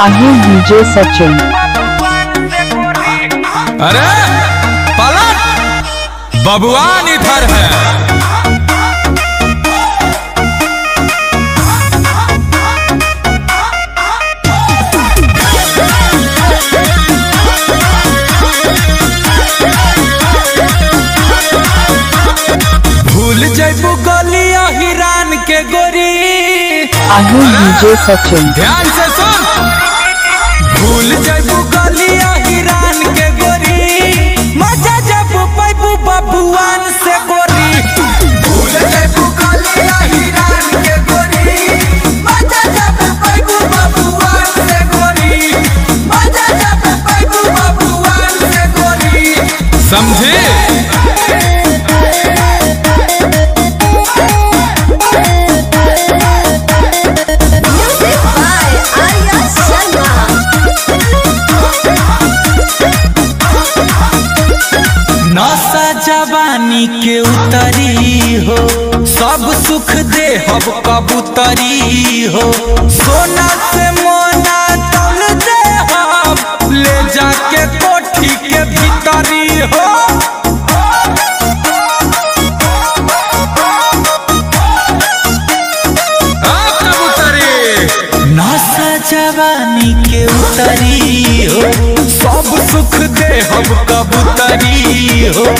आहे डीजे सचिन। अरे पलट बबुआन इधर है। आहे डीजे सचिन। ध्यान से सुन। भूल जबू गलिया हिरान के गोरी, मजा जबू पैबू बबुआन से गोरी। भूल जबू गलिया हिरान के गोरी, मजा जबू पैबू बबुआन से गोरी। मजा जबू पैबू बबुआन से गोरी। समझे? जवानी के उतरी हो, सब सुख दे हब कबूतरी हो। सोना से मोना तौल दे हब, ले जाके कोठी के भीतरी हो। नशा जवानी के उतरी हो, सब सुख दे हब कबूतरी हो।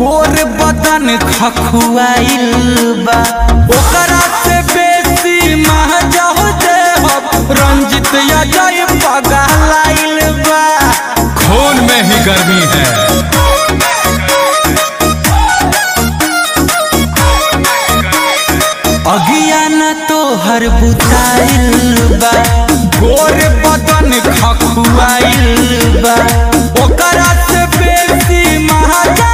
गोर बदन खखुआइल बा, ओकरा से बेसी महजा हो देहब, रंजित अजय पगलाइल बा। खून में ही गर्मी है। अगिया न तो हर बुताइल बा, गोर बदन खखुआइल बा, ओकरा से बेसी महजा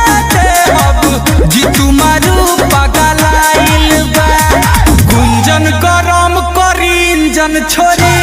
जी तुमारू पगलाइल बा। गुंजन करम करीन जन छोरी।